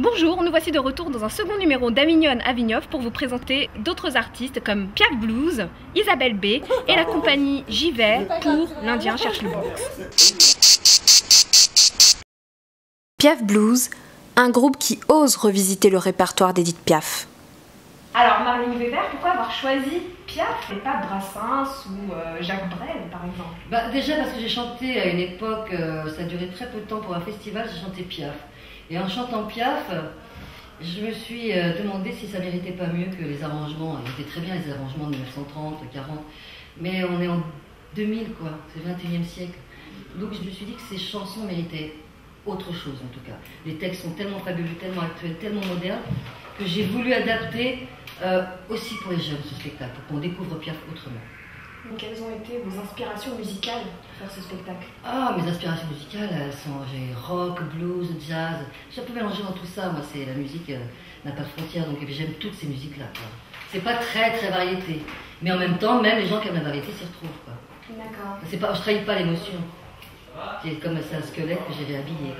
Bonjour, nous voici de retour dans un second numéro d'Avignon Avignof pour vous présenter d'autres artistes comme Piaf Blues, Isabelle B et la compagnie J'Y Vais pour L'Indien cherche le box. Piaf Blues, un groupe qui ose revisiter le répertoire d'Edith Piaf. Alors Marie-Line Weber, pourquoi avoir choisi Piaf et pas Brassens ou Jacques Brel par exemple? Bah, déjà parce que j'ai chanté à une époque, ça durait très peu de temps pour un festival, j'ai chanté Piaf. Et en chantant Piaf, je me suis demandé si ça méritait pas mieux que les arrangements. Ils étaient très bien les arrangements de 1930, 40, mais on est en 2000 quoi, c'est le 21e siècle. Donc je me suis dit que ces chansons méritaient autre chose en tout cas. Les textes sont tellement fabuleux, tellement actuels, tellement modernes que j'ai voulu adapter aussi pour les jeunes ce spectacle, pour qu'on découvre Piaf autrement. Donc, quelles ont été vos inspirations musicales pour faire ce spectacle? Ah, mes inspirations musicales, elles sont rock, blues, jazz. J'ai un peu mélangé dans tout ça. Moi, c'est la musique n'a pas de frontières, donc j'aime toutes ces musiques-là. C'est pas très très variété, mais en même temps, même les gens qui aiment la variété s'y retrouvent. D'accord. C'est pas, je trahis pas l'émotion. C'est comme c'est un squelette que j'ai réhabillé.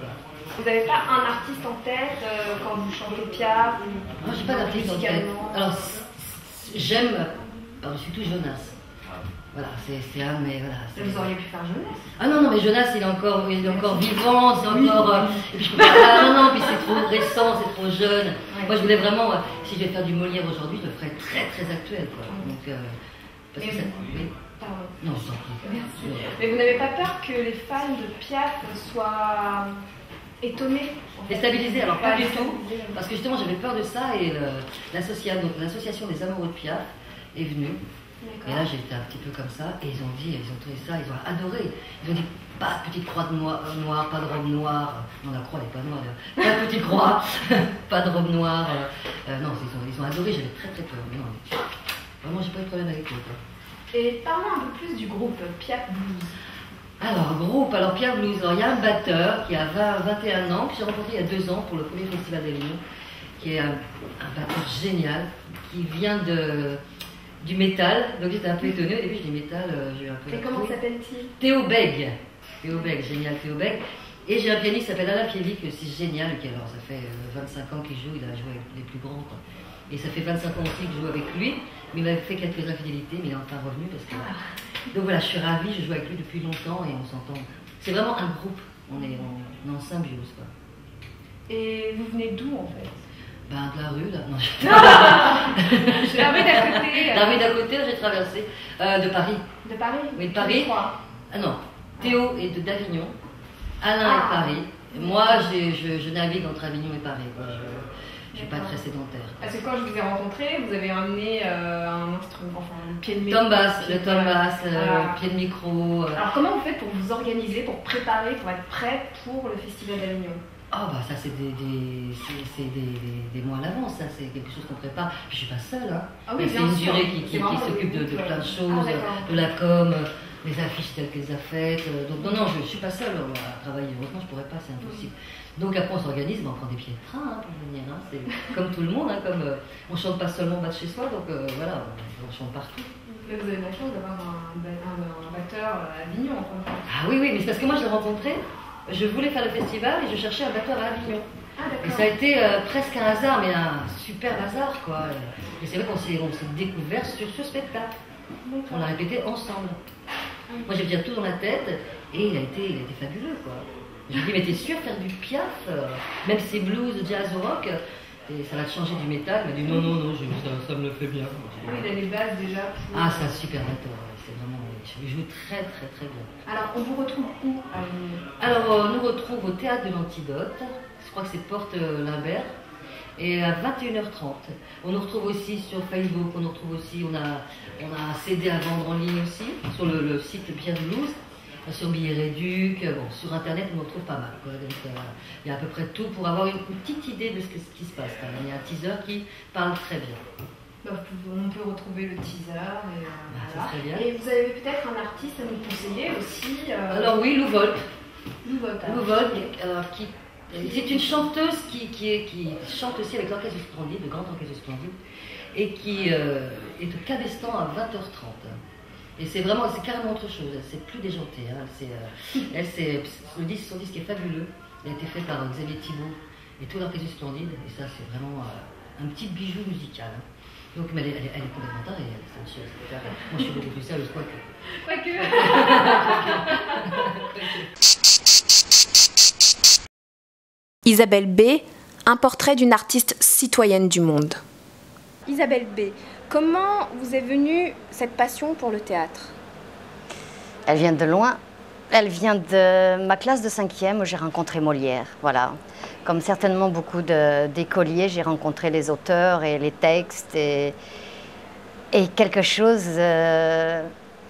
Vous n'avez pas un artiste en tête quand vous chantez Piaf? Non, j'ai pas d'artiste en tête. Alors, j'aime. Alors, je suis tout Jonas. Voilà, c'est un, mais voilà. Vous auriez pu faire Jonas? Ah non, non, mais Jonas, il est encore vivant, c'est encore. Et puis je peux pas. Ah non, non, puis c'est trop récent, c'est trop jeune. Ouais. Moi, je voulais vraiment. Si je vais faire du Molière aujourd'hui, je le ferais très, très actuel, quoi. Donc, parce que ça. Pardon. Non, je t'en prie. Merci. Mais vous n'avez pas peur que les fans de Piaf soient étonnés? Déstabilisés, alors pas du tout. Parce que justement, j'avais peur de ça et l'association des amoureux de Piaf est venue. Et là, j'étais un petit peu comme ça, et ils ont dit, ils ont trouvé ça, ils ont adoré. Ils ont dit, pas de petite croix noire, pas de robe noire. Non, la croix, elle n'est pas noire, d'ailleurs. Pas de petite croix, pas de robe noire. Non, ils ont adoré, j'avais très très peur. Mais non, vraiment, j'ai pas eu de problème avec eux. Et parlons un peu plus du groupe Piaf Blues. Alors, Piaf Blues, il y a un batteur qui a 21 ans, que j'ai rencontré il y a 2 ans pour le premier festival d'Avignon, qui est un batteur génial, qui vient du métal, donc j'étais un peu étonnée, au début je dis métal, j'ai eu un peu... Et comment s'appelle-t-il? Théobègue, génial Théobègue, et j'ai un pianiste qui s'appelle Alain Piedic, c'est génial, alors ça fait 25 ans qu'il joue, il a joué avec les plus grands, quoi. Et ça fait 25 ans aussi que je joue avec lui, mais il m'avait fait quelques infidélités, mais il est enfin revenu, parce que... Donc voilà, je suis ravie, je joue avec lui depuis longtemps, et on s'entend, c'est vraiment un groupe, on est en symbiose, quoi. Et vous venez d'où, en fait? Ben, de la rue, là. Non, je... La rue d'à côté. La rue d'à côté, j'ai traversé. De Paris. De Paris? Oui, de Paris. Ah non, Théo est d'Avignon, Alain est de Paris. Et moi, je navigue entre Avignon et Paris. Je ne suis pas très sédentaire. Parce que quand je vous ai rencontré, vous avez amené un instrument, enfin, un pied de micro. Le tambas, pied de micro. Alors, comment vous faites pour vous organiser, pour préparer, pour être prêt pour le Festival d'Avignon? Ah bah ça c'est des mois à l'avance, ça c'est quelque chose qu'on prépare. Je suis pas seule, hein. Ah oui, c'est une jurée qui s'occupe de plein de choses, de la com, des affiches telles qu'elles a faites. Donc non, je suis pas seule à travailler, heureusement je pourrais pas, c'est impossible. Donc après on s'organise, on prend des billets de train hein, pour venir, hein. C'est comme tout le monde, hein, comme on chante pas seulement bas de chez soi, donc voilà, on chante partout. Mais vous avez la chance d'avoir un batteur à Avignon en fait. Ah oui, mais c'est parce que moi je l'ai rencontré. Je voulais faire le festival et je cherchais un batteur à Avignon. Ah, et ça a été presque un hasard, mais un super hasard quoi. Et c'est vrai qu'on s'est découvert sur ce spectacle. On l'a répété ensemble. Moi j'ai bien tout dans la tête et il a été fabuleux quoi. Je me dis mais t'es sûr faire du Piaf, même si c'est blues, jazz ou rock, et ça va te changer du métal. Il m'a dit non, ça me le fait bien. Oui, il a les bases déjà. Ah c'est un super batteur. Je joue très très très bien. Alors on vous retrouve où? Alors on nous retrouve au théâtre de l'Antidote, je crois que c'est Porte Limbert, et à 21h30. On nous retrouve aussi sur Facebook, on nous retrouve aussi, on a un CD à vendre en ligne aussi, sur le site Piaf Blues, sur Billet Réduc, bon, sur internet on nous retrouve pas mal. Quoi. Donc, il y a à peu près tout pour avoir une petite idée de ce qui se passe. Hein. Il y a un teaser qui parle très bien. On peut retrouver le teaser. Et, voilà. Très bien. Et vous avez peut-être un artiste à nous conseiller aussi. Alors oui, Louvolk. Louvolk, c'est une chanteuse qui chante aussi avec l'orchestre Splendide, le grand orchestre Splendide, et qui est au Cabestan à 20h30. Et c'est carrément autre chose, c'est plus déjanté. Hein. Son disque est fabuleux, il a été fait par Xavier Thibault. et tout leur est splendide, et ça c'est vraiment un petit bijou musical. Hein. Donc, mais elle est complètement tarée, elle est sensuelle. Moi je suis beaucoup plus sérieuse, quoique. Isabelle B, un portrait d'une artiste citoyenne du monde. Isabelle B, comment vous est venue cette passion pour le théâtre? Elle vient de loin. Elle vient de ma classe de 5e où j'ai rencontré Molière. Voilà. Comme certainement beaucoup d'écoliers, j'ai rencontré les auteurs et les textes. Et quelque chose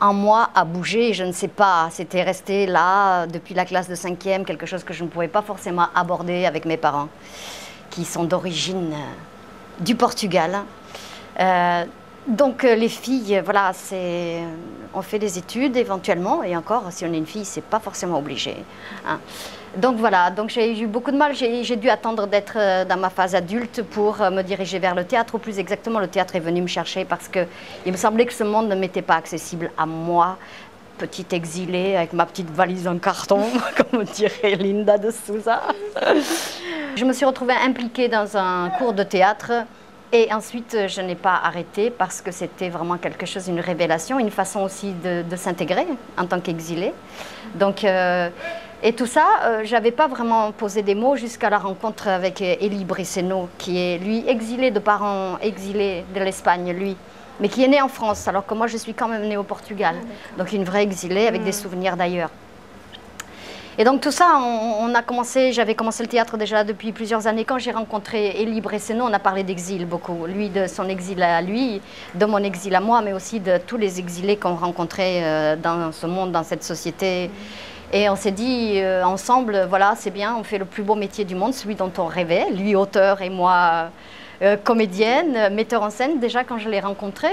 en moi a bougé, je ne sais pas. C'était resté là depuis la classe de 5e, quelque chose que je ne pouvais pas forcément aborder avec mes parents, qui sont d'origine du Portugal. Donc les filles, voilà, on fait des études éventuellement, et encore, si on est une fille, c'est pas forcément obligé. Hein. Donc voilà, donc j'ai eu beaucoup de mal, j'ai dû attendre d'être dans ma phase adulte pour me diriger vers le théâtre, ou plus exactement, le théâtre est venu me chercher parce que il me semblait que ce monde ne m'était pas accessible à moi, petite exilée avec ma petite valise en carton, comme dirait Linda de Souza. Je me suis retrouvée impliquée dans un cours de théâtre. Et ensuite, je n'ai pas arrêté parce que c'était vraiment quelque chose, une révélation, une façon aussi de s'intégrer en tant qu'exilée. Donc, et tout ça, je n'avais pas vraiment posé des mots jusqu'à la rencontre avec Elie Briceno, qui est, lui, exilé de parents, exilé de l'Espagne, lui, mais qui est né en France, alors que moi, je suis quand même née au Portugal. Ah, donc, une vraie exilée avec des souvenirs d'ailleurs. Et donc tout ça, j'avais commencé le théâtre déjà depuis plusieurs années. Quand j'ai rencontré Elie Bresseno, on a parlé d'exil beaucoup. Lui, de son exil à lui, de mon exil à moi, mais aussi de tous les exilés qu'on rencontrait dans ce monde, dans cette société. Et on s'est dit ensemble, voilà, c'est bien, on fait le plus beau métier du monde, celui dont on rêvait. Lui, auteur, et moi, comédienne, metteur en scène, déjà quand je l'ai rencontré.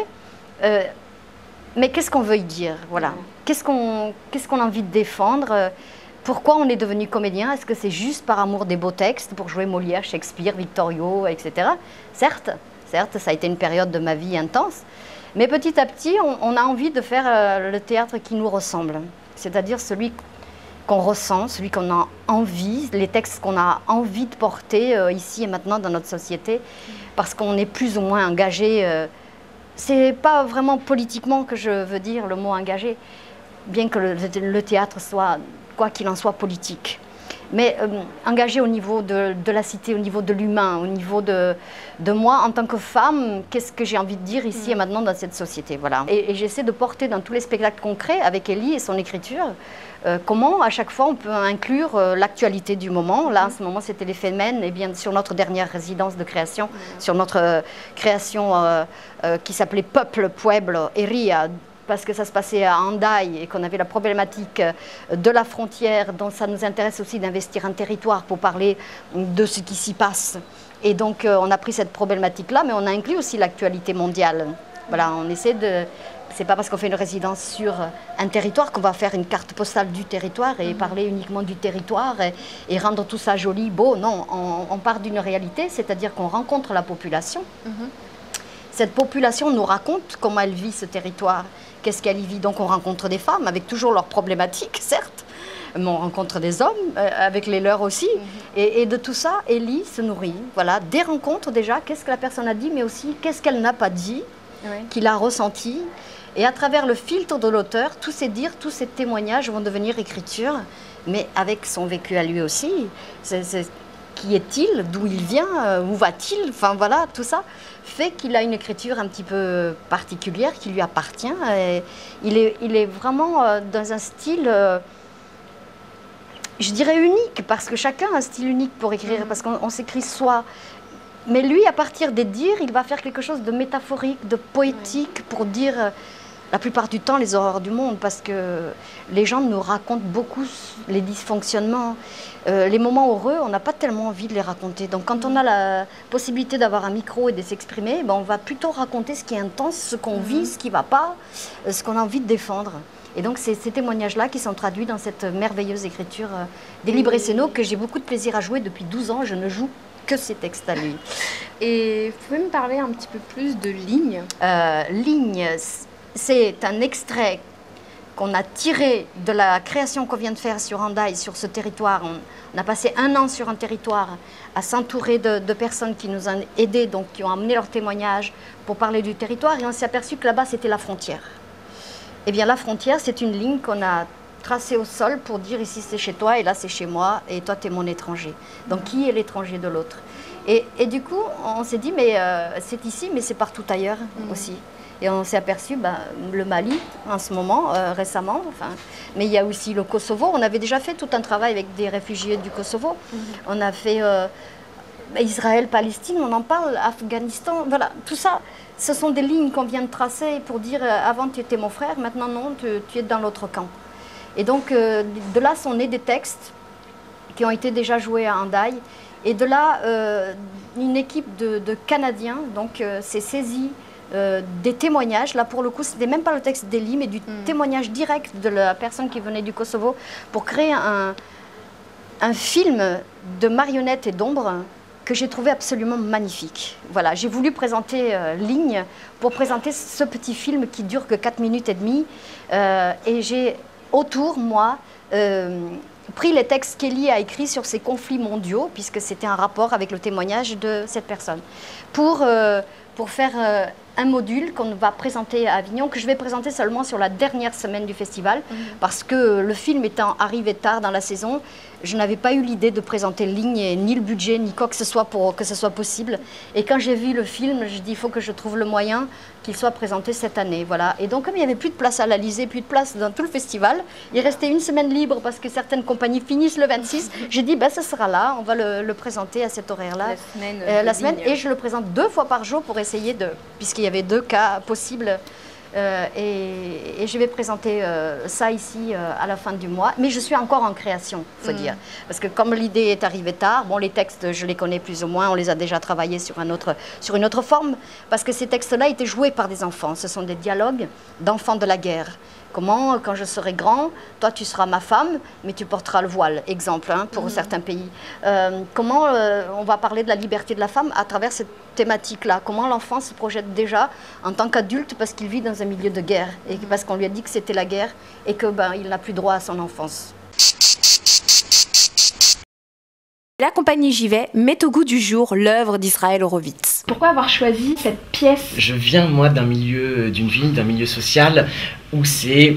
Mais qu'est-ce qu'on veut y dire, voilà. Qu'est-ce qu'on a envie de défendre? Pourquoi on est devenu comédien? Est-ce que c'est juste par amour des beaux textes pour jouer Molière, Shakespeare, Victor Hugo, etc. Certes, ça a été une période de ma vie intense, mais petit à petit, on a envie de faire le théâtre qui nous ressemble, c'est-à-dire celui qu'on ressent, celui qu'on a envie, les textes qu'on a envie de porter ici et maintenant dans notre société, parce qu'on est plus ou moins engagé. C'est pas vraiment politiquement que je veux dire le mot engagé, bien que le théâtre soit, quoi qu'il en soit, politique, mais engagée au niveau de la cité, au niveau de l'humain, au niveau de moi en tant que femme, qu'est-ce que j'ai envie de dire ici et maintenant dans cette société, voilà. Et j'essaie de porter dans tous les spectacles concrets avec Elie et son écriture, comment à chaque fois on peut inclure l'actualité du moment. Là, en ce moment, c'était les Femen, et bien sur notre dernière résidence de création, sur notre création qui s'appelait Peuple, Pueblo, Eria, parce que ça se passait à Hendaye et qu'on avait la problématique de la frontière, dont ça nous intéresse aussi d'investir un territoire pour parler de ce qui s'y passe. Et donc, on a pris cette problématique-là, mais on a inclus aussi l'actualité mondiale. Voilà, on essaie de... C'est pas parce qu'on fait une résidence sur un territoire qu'on va faire une carte postale du territoire et parler uniquement du territoire et rendre tout ça joli, beau. Non, on part d'une réalité, c'est-à-dire qu'on rencontre la population. Cette population nous raconte comment elle vit ce territoire. Qu'est-ce qu'elle y vit? Donc on rencontre des femmes avec toujours leurs problématiques, certes, mais on rencontre des hommes avec les leurs aussi. Et de tout ça, Elie se nourrit. Voilà, des rencontres déjà, qu'est-ce que la personne a dit, mais aussi qu'est-ce qu'elle n'a pas dit, qu'il a ressenti. Et à travers le filtre de l'auteur, tous ces dires, tous ces témoignages vont devenir écriture, mais avec son vécu à lui aussi. Qui est-il? D'où il vient? Où va-t-il? Enfin voilà, tout ça fait qu'il a une écriture un petit peu particulière qui lui appartient. Et il est vraiment dans un style, je dirais unique, parce que chacun a un style unique pour écrire, parce qu'on s'écrit soi. Mais lui, à partir des dires, il va faire quelque chose de métaphorique, de poétique, pour dire la plupart du temps les horreurs du monde, parce que les gens nous racontent beaucoup les dysfonctionnements. Les moments heureux, on n'a pas tellement envie de les raconter. Donc quand on a la possibilité d'avoir un micro et de s'exprimer, ben, on va plutôt raconter ce qui est intense, ce qu'on vit, ce qui ne va pas, ce qu'on a envie de défendre. Et donc c'est ces témoignages-là qui sont traduits dans cette merveilleuse écriture d'Elie Bresseno, que j'ai beaucoup de plaisir à jouer depuis 12 ans. Je ne joue que ces textes à lui. Et vous pouvez me parler un petit peu plus de Lignes? Lignes, c'est un extrait qu'on a tiré de la création qu'on vient de faire sur Hendaye, sur ce territoire. On a passé un an sur un territoire à s'entourer de personnes qui nous ont aidés, donc qui ont amené leurs témoignages pour parler du territoire, et on s'est aperçu que là-bas, c'était la frontière. Eh bien, la frontière, c'est une ligne qu'on a tracée au sol pour dire ici, c'est chez toi, et là, c'est chez moi, et toi, t'es mon étranger. Donc, qui est l'étranger de l'autre ? Et du coup, on s'est dit, mais c'est ici, mais c'est partout ailleurs aussi. Et on s'est aperçu, ben, le Mali, en ce moment, récemment, enfin, mais il y a aussi le Kosovo. On avait déjà fait tout un travail avec des réfugiés du Kosovo. On a fait Israël-Palestine, on en parle, Afghanistan, voilà, tout ça. Ce sont des lignes qu'on vient de tracer pour dire, avant tu étais mon frère, maintenant non, tu es dans l'autre camp. Et donc, de là sont nés des textes qui ont été déjà joués à Hendaye. Et de là, une équipe de Canadiens s'est saisie des témoignages. Là, pour le coup, ce n'est même pas le texte d'Elie, mais du témoignage direct de la personne qui venait du Kosovo pour créer un film de marionnettes et d'ombres que j'ai trouvé absolument magnifique. Voilà, j'ai voulu présenter Lignes pour présenter ce petit film qui dure que 4 minutes et demie. Et j'ai autour, moi... pris les textes qu'Elie a écrits sur ces conflits mondiaux, puisque c'était un rapport avec le témoignage de cette personne, pour faire un module qu'on va présenter à Avignon, que je vais présenter seulement sur la dernière semaine du festival, parce que le film étant arrivé tard dans la saison, je n'avais pas eu l'idée de présenter Lignes, ni le budget, ni quoi que ce soit pour que ce soit possible. Et quand j'ai vu le film, je dis il faut que je trouve le moyen qu'il soit présenté cette année. Voilà. Et donc, comme il n'y avait plus de place à l'Alizé, plus de place dans tout le festival, il restait une semaine libre parce que certaines compagnies finissent le 26. J'ai dit, ben, ça sera là, on va le présenter à cet horaire-là. La semaine. Et je le présente 2 fois par jour pour essayer de... puisqu'il y avait 2 cas possibles. Et je vais présenter ça ici à la fin du mois. Mais je suis encore en création, il faut dire. Parce que comme l'idée est arrivée tard, bon, les textes, je les connais plus ou moins, on les a déjà travaillés sur une autre forme, parce que ces textes-là étaient joués par des enfants. Ce sont des dialogues d'enfants de la guerre. Comment, quand je serai grand, toi tu seras ma femme, mais tu porteras le voile, exemple, hein, pour certains pays. Comment on va parler de la liberté de la femme à travers cette thématique-là. Comment l'enfant se projette déjà en tant qu'adulte parce qu'il vit dans un milieu de guerre et parce qu'on lui a dit que c'était la guerre et que ben, il n'a plus droit à son enfance. La compagnie J'y Vais met au goût du jour l'œuvre d'Israël Horowitz. Pourquoi avoir choisi cette pièce? Je viens moi d'un milieu, d'une ville, d'un milieu social où c'est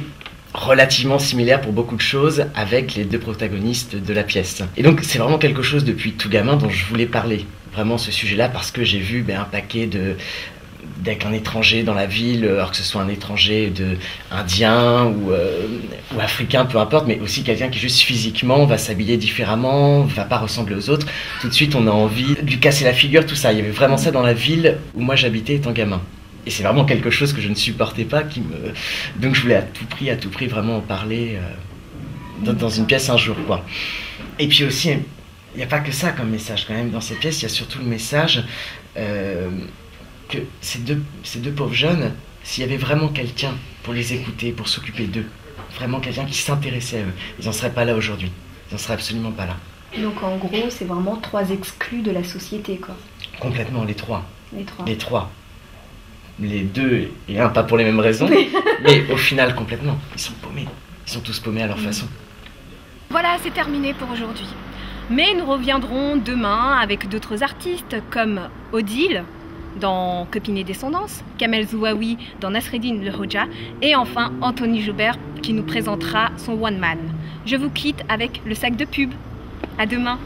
relativement similaire pour beaucoup de choses avec les 2 protagonistes de la pièce. Et donc c'est vraiment quelque chose depuis tout gamin dont je voulais parler, vraiment ce sujet-là, parce que j'ai vu ben, un paquet de... avec un étranger dans la ville, alors que ce soit un étranger indien ou africain, peu importe, mais aussi quelqu'un qui juste physiquement va s'habiller différemment, va pas ressembler aux autres. Tout de suite, on a envie de lui casser la figure, tout ça. Il y avait vraiment ça dans la ville où moi j'habitais étant gamin. Et c'est vraiment quelque chose que je ne supportais pas, qui me... donc je voulais à tout prix vraiment en parler dans une pièce un jour, quoi. Et puis aussi, il n'y a pas que ça comme message quand même. Dans cette pièce, il y a surtout le message... que ces deux pauvres jeunes, s'il y avait vraiment quelqu'un pour les écouter, pour s'occuper d'eux, vraiment quelqu'un qui s'intéressait à eux, ils n'en seraient pas là aujourd'hui. Ils n'en seraient absolument pas là. Donc en gros, c'est vraiment 3 exclus de la société, quoi. Complètement, les trois. Les 2 et 1, pas pour les mêmes raisons, mais au final, complètement. Ils sont paumés. Ils sont tous paumés à leur façon. Voilà, c'est terminé pour aujourd'hui. Mais nous reviendrons demain avec d'autres artistes comme Odile, dans Copine et Descendance, Kamel Zouaoui dans Nasredine le Hoja et enfin Anthony Joubert qui nous présentera son one man. Je vous quitte avec le sac de pub. À demain.